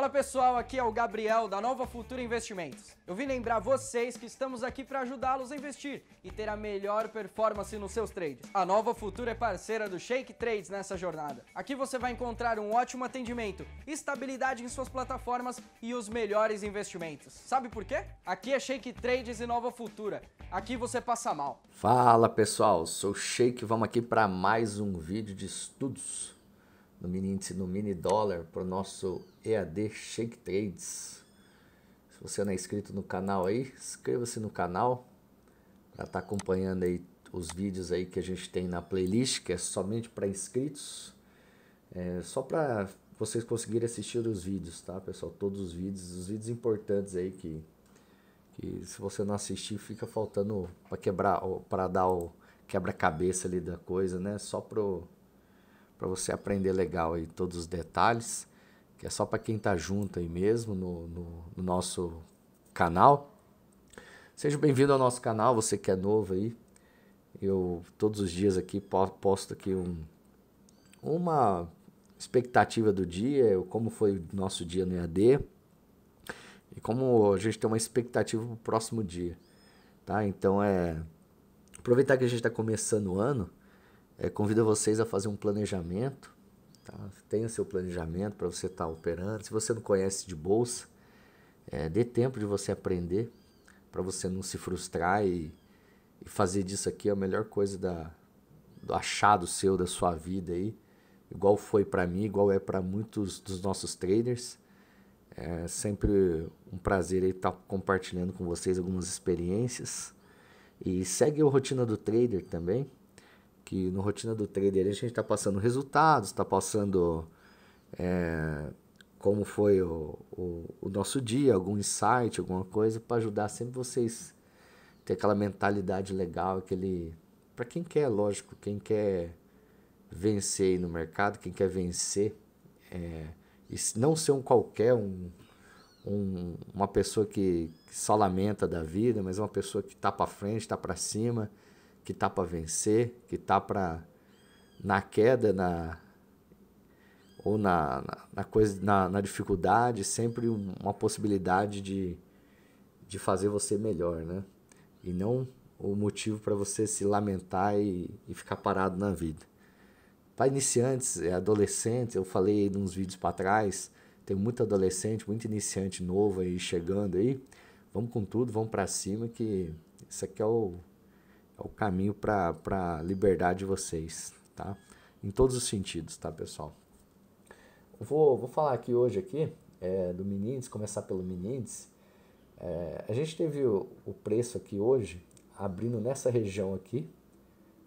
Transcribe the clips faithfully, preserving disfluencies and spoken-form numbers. Fala pessoal, aqui é o Gabriel da Nova Futura Investimentos. Eu vim lembrar vocês que estamos aqui para ajudá-los a investir e ter a melhor performance nos seus trades. A Nova Futura é parceira do Sheik Trades nessa jornada. Aqui você vai encontrar um ótimo atendimento, estabilidade em suas plataformas e os melhores investimentos. Sabe por quê? Aqui é Sheik Trades e Nova Futura. Aqui você passa mal. Fala pessoal, sou o Sheik, vamos aqui para mais um vídeo de estudos no mini índice, no mini dólar, para o nosso E A D Sheik Trades. Se você não é inscrito no canal aí, inscreva-se no canal para estar tá acompanhando aí os vídeos aí que a gente tem na playlist, que é somente para inscritos, é só para vocês conseguirem assistir os vídeos, tá pessoal? Todos os vídeos, os vídeos importantes aí que, que se você não assistir fica faltando para quebrar, para dar o quebra-cabeça ali da coisa, né? Só pro para você aprender legal aí todos os detalhes, que é só para quem tá junto aí mesmo no, no, no nosso canal. Seja bem-vindo ao nosso canal, você que é novo aí. Eu todos os dias aqui posto aqui um, uma expectativa do dia, como foi o nosso dia no E A D e como a gente tem uma expectativa para o próximo dia, tá? Então é aproveitar que a gente está começando o ano. É, convido vocês a fazer um planejamento, tá? Tenha seu planejamento para você estar tá operando. Se você não conhece de bolsa, é, dê tempo de você aprender, para você não se frustrar e, e fazer disso aqui a melhor coisa da, do achado seu, da sua vida aí. Igual foi para mim, igual é para muitos dos nossos traders. É sempre um prazer estar tá compartilhando com vocês algumas experiências. E segue a Rotina do Trader também, que no Rotina do Trader a gente está passando resultados, está passando é, como foi o, o, o nosso dia, algum insight, alguma coisa, para ajudar sempre vocês a ter aquela mentalidade legal, aquele para quem quer, lógico, quem quer vencer aí no mercado, quem quer vencer, é, e não ser um qualquer, um, um, uma pessoa que, que só lamenta da vida, mas uma pessoa que está para frente, está para cima, que tá para vencer, que tá para na queda, na ou na, na, na coisa, na, na dificuldade, sempre uma possibilidade de, de fazer você melhor, né? E não o motivo para você se lamentar e, e ficar parado na vida. Para iniciantes, adolescentes, eu falei em uns vídeos para trás, tem muito adolescente, muito iniciante novo aí chegando aí. Vamos com tudo, vamos para cima, que isso aqui é o o caminho para a liberdade de vocês, tá? Em todos os sentidos, tá, pessoal? Eu vou, vou falar aqui hoje aqui, é, do mini índice, começar pelo mini índice. É, a gente teve o, o preço aqui hoje, abrindo nessa região aqui,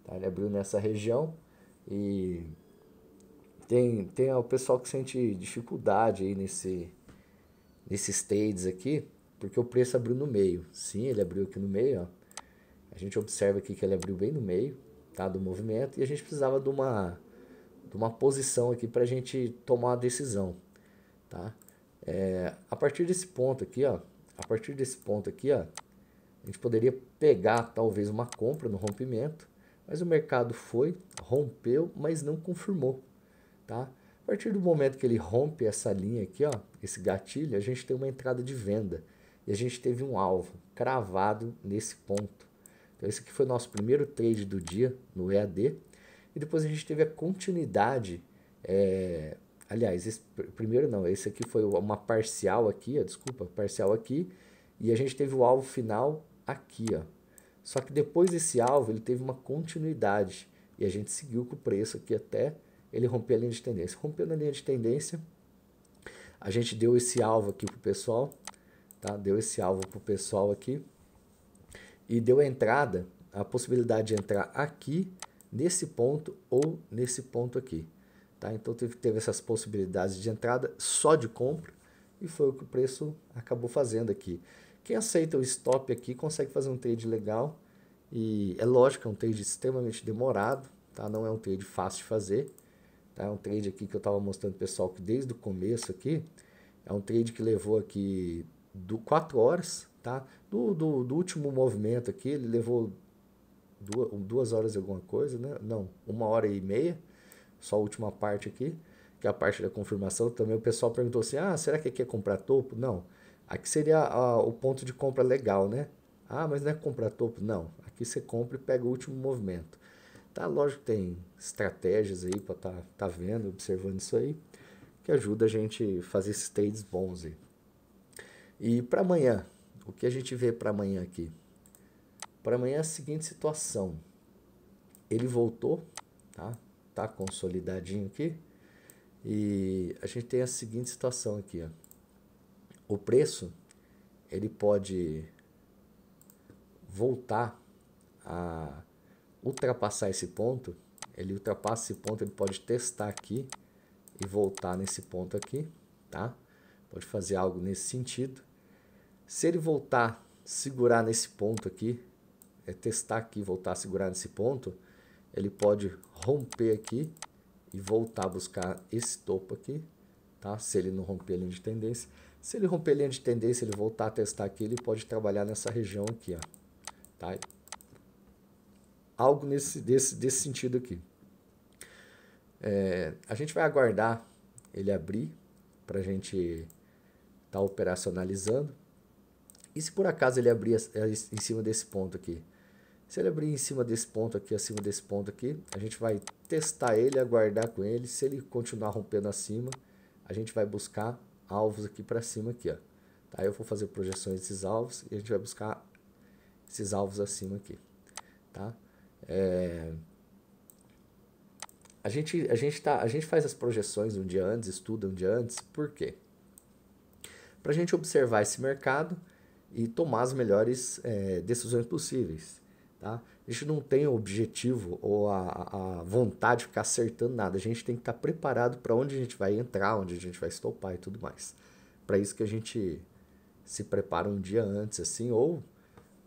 tá? Ele abriu nessa região e tem, tem o pessoal que sente dificuldade aí nesse, nesses trades aqui, porque o preço abriu no meio. Sim, ele abriu aqui no meio, ó. A gente observa aqui que ele abriu bem no meio, tá, do movimento, e a gente precisava de uma, de uma posição aqui para a gente tomar uma decisão. Tá? É, a partir desse ponto aqui, ó, a partir desse ponto aqui, ó, a gente poderia pegar talvez uma compra no rompimento, mas o mercado foi, rompeu, mas não confirmou. Tá? A partir do momento que ele rompe essa linha aqui, ó, esse gatilho, a gente tem uma entrada de venda e a gente teve um alvo cravado nesse ponto. Então esse aqui foi o nosso primeiro trade do dia no E A D. E depois a gente teve a continuidade, é, aliás, esse primeiro não, esse aqui foi uma parcial aqui, ó, desculpa, parcial aqui. E a gente teve o alvo final aqui, ó. Só que depois desse alvo ele teve uma continuidade e a gente seguiu com o preço aqui até ele romper a linha de tendência. Rompendo a linha de tendência, a gente deu esse alvo aqui pro pessoal, tá? Deu esse alvo pro pessoal aqui. E deu a entrada, a possibilidade de entrar aqui, nesse ponto ou nesse ponto aqui. Tá? Então teve, teve essas possibilidades de entrada só de compra e foi o que o preço acabou fazendo aqui. Quem aceita o stop aqui consegue fazer um trade legal. E é lógico, é um trade extremamente demorado, tá? Não é um trade fácil de fazer. Tá? É um trade aqui que eu estava mostrando pessoal que desde o começo aqui, é um trade que levou aqui do quatro horas, tá? Do, do, do último movimento aqui, ele levou duas, duas horas e alguma coisa, né? Não, uma hora e meia, só a última parte aqui, que é a parte da confirmação, também o pessoal perguntou assim, ah, será que aqui é comprar topo? Não, aqui seria a, o ponto de compra legal, né? Ah, mas não é comprar topo? Não, aqui você compra e pega o último movimento. Tá, lógico que tem estratégias aí para tá, tá vendo, observando isso aí, que ajuda a gente fazer esses trades bons aí. E para amanhã, o que a gente vê para amanhã aqui? Para amanhã é a seguinte situação. Ele voltou, tá? Tá consolidadinho aqui. E a gente tem a seguinte situação aqui, ó. O preço, ele pode voltar a ultrapassar esse ponto, ele ultrapassa esse ponto, ele pode testar aqui e voltar nesse ponto aqui, tá? Pode fazer algo nesse sentido. Se ele voltar, segurar nesse ponto aqui, é testar aqui, voltar a segurar nesse ponto, ele pode romper aqui e voltar a buscar esse topo aqui, tá? Se ele não romper a linha de tendência. Se ele romper a linha de tendência, ele voltar a testar aqui, ele pode trabalhar nessa região aqui, ó, tá? Algo nesse, desse, desse sentido aqui. É, a gente vai aguardar ele abrir para a gente tá operacionalizando. E se por acaso ele abrir em cima desse ponto aqui? Se ele abrir em cima desse ponto aqui, acima desse ponto aqui, a gente vai testar ele, aguardar com ele. Se ele continuar rompendo acima, a gente vai buscar alvos aqui para cima aqui, ó. Tá? Eu vou fazer projeções desses alvos e a gente vai buscar esses alvos acima aqui, tá? É, a gente a gente tá a gente faz as projeções um dia antes, estuda um dia antes, por quê? Para a gente observar esse mercado e tomar as melhores é, decisões possíveis, tá? A gente não tem o objetivo ou a, a vontade de ficar acertando nada, a gente tem que estar preparado para onde a gente vai entrar, onde a gente vai estopar e tudo mais. Para isso que a gente se prepara um dia antes, assim, ou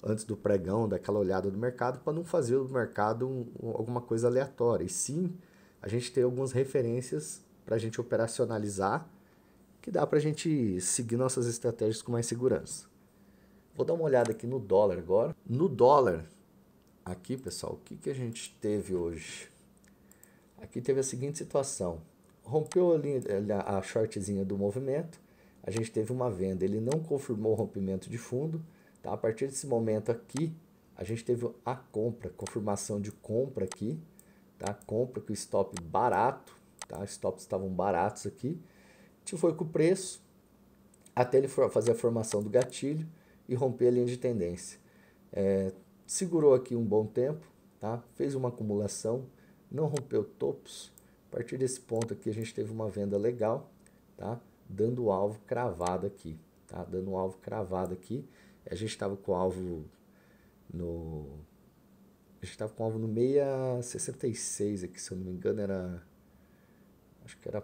antes do pregão, daquela olhada do mercado, para não fazer do mercado um, um, alguma coisa aleatória. E sim, a gente tem algumas referências para a gente operacionalizar, que dá para a gente seguir nossas estratégias com mais segurança. Vou dar uma olhada aqui no dólar agora. No dólar, aqui pessoal, o que, que a gente teve hoje? Aqui teve a seguinte situação. Rompeu a, linha, a shortzinha do movimento, a gente teve uma venda, ele não confirmou o rompimento de fundo. Tá? A partir desse momento aqui, a gente teve a compra, confirmação de compra aqui. Tá? Compra com stop barato, tá? Os stops estavam baratos aqui. A gente foi com o preço, até ele fazer a formação do gatilho e romper a linha de tendência. É, segurou aqui um bom tempo, tá? Fez uma acumulação, não rompeu topos. A partir desse ponto aqui a gente teve uma venda legal, tá? Dando o alvo cravado aqui, tá? Dando o alvo cravado aqui. A gente estava com o alvo no a gente estava com o alvo no seis sessenta e seis aqui, se eu não me engano, era acho que era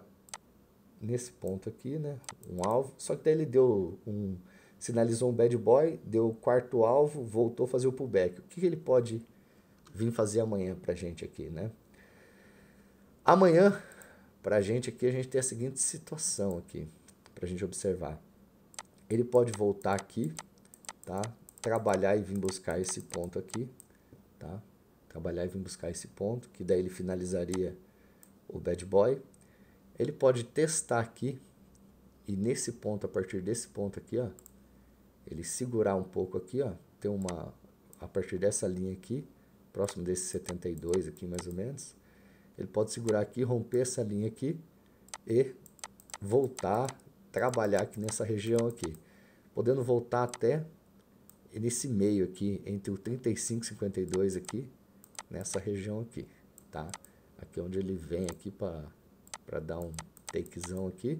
nesse ponto aqui, né? Um alvo, só que daí ele deu um sinalizou um bad boy, deu o quarto alvo, voltou a fazer o pullback. O que ele pode vir fazer amanhã para a gente aqui, né? Amanhã, para a gente aqui, a gente tem a seguinte situação aqui, para a gente observar. Ele pode voltar aqui, tá? Trabalhar e vir buscar esse ponto aqui, tá? Trabalhar e vir buscar esse ponto, que daí ele finalizaria o bad boy. Ele pode testar aqui, e nesse ponto, a partir desse ponto aqui, ó, ele segurar um pouco aqui, ó, tem uma a partir dessa linha aqui, próximo desse setenta e dois aqui mais ou menos, ele pode segurar aqui, romper essa linha aqui e voltar, trabalhar aqui nessa região aqui, podendo voltar até nesse meio aqui, entre o trinta e cinco e cinquenta e dois aqui, nessa região aqui, tá? Aqui onde ele vem aqui para para dar um takezão aqui,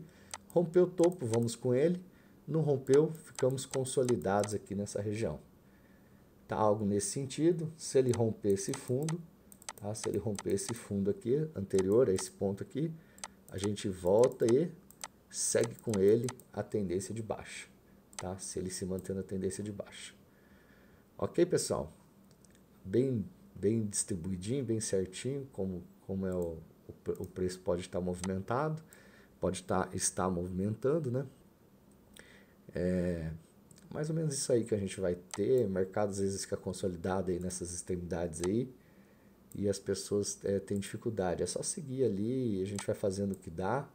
rompeu o topo, vamos com ele. Não rompeu, ficamos consolidados aqui nessa região. Tá, algo nesse sentido. Se ele romper esse fundo, tá? Se ele romper esse fundo aqui, anterior a esse ponto aqui, a gente volta e segue com ele a tendência de baixa. Tá? Se ele se mantendo a tendência de baixa. Ok, pessoal? Bem, bem distribuidinho, bem certinho, como, como é o, o preço pode estar movimentado, pode estar, estar movimentando, né? É mais ou menos isso aí que a gente vai ter. O mercado às vezes fica consolidado aí nessas extremidades aí e as pessoas é, têm dificuldade. É só seguir ali e a gente vai fazendo o que dá.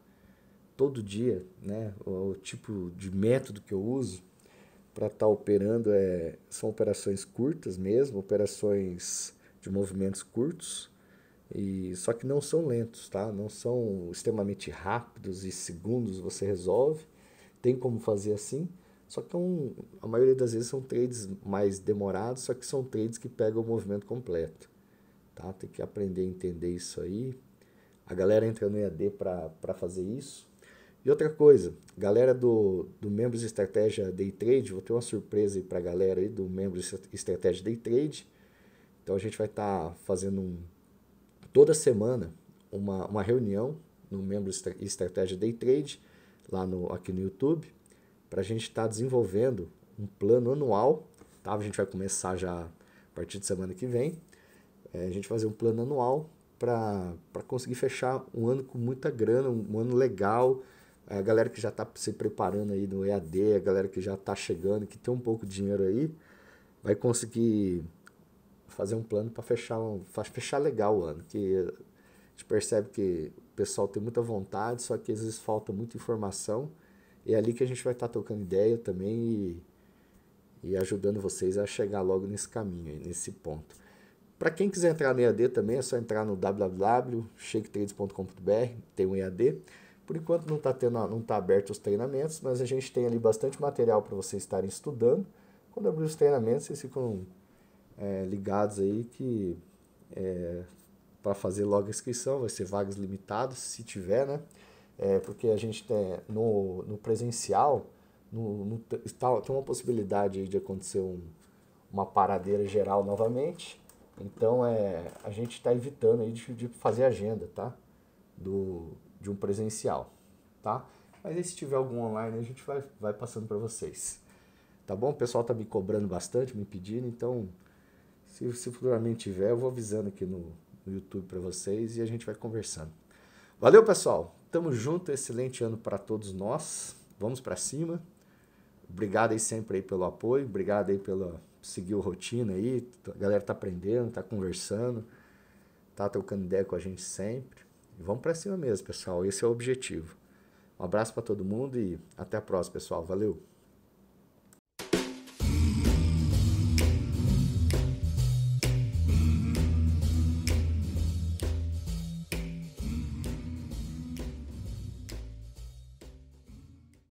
todo dia, né? O, o tipo de método que eu uso para estar tá operando é, são operações curtas mesmo, operações de movimentos curtos, e só que não são lentos, tá? Não são extremamente rápidos e segundos você resolve, tem como fazer assim, só que um, a maioria das vezes são trades mais demorados, só que são trades que pegam o movimento completo, tá? Tem que aprender a entender isso aí. A galera entra no E A D para fazer isso. E outra coisa, galera do, do Membros Estratégia Day Trade, vou ter uma surpresa aí para a galera aí do Membros Estratégia Day Trade. Então a gente vai estar tá fazendo um, toda semana uma, uma reunião no Membros Estratégia Day Trade, lá no, aqui no YouTube, para a gente estar tá desenvolvendo um plano anual. Tá? A gente vai começar já a partir de semana que vem. É, a gente vai fazer um plano anual para conseguir fechar um ano com muita grana, um, um ano legal. A galera que já está se preparando aí no E A D, a galera que já está chegando, que tem um pouco de dinheiro aí, vai conseguir fazer um plano para fechar, fechar legal o ano. Que a gente percebe que o pessoal tem muita vontade, só que às vezes falta muita informação. E é ali que a gente vai estar tá trocando ideia também e, e ajudando vocês a chegar logo nesse caminho, nesse ponto. Para quem quiser entrar no E A D também, é só entrar no w w w ponto sheik trades ponto com ponto b r, tem um E A D. Por enquanto não está tá aberto os treinamentos, mas a gente tem ali bastante material para vocês estarem estudando. Quando abrir os treinamentos, vocês ficam é, ligados aí que é, para fazer logo a inscrição, vai ser vagas limitadas, se tiver, né? É, porque a gente tem no, no presencial, no, no, tá, tem uma possibilidade aí de acontecer um, uma paradeira geral novamente. Então, é, a gente está evitando aí de, de fazer agenda, tá? Do, de um presencial, tá? Mas aí, se tiver algum online, a gente vai, vai passando para vocês, tá bom? O pessoal tá me cobrando bastante, me pedindo, então, se, se futuramente tiver, eu vou avisando aqui no, no YouTube para vocês e a gente vai conversando. Valeu, pessoal! Tamo junto, excelente ano para todos nós, vamos para cima. Obrigado aí sempre aí pelo apoio, obrigado aí pela... seguiu rotina aí, a galera tá aprendendo, tá conversando, tá trocando ideia com a gente sempre. E vamos pra cima mesmo, pessoal, esse é o objetivo. Um abraço pra todo mundo e até a próxima, pessoal. Valeu!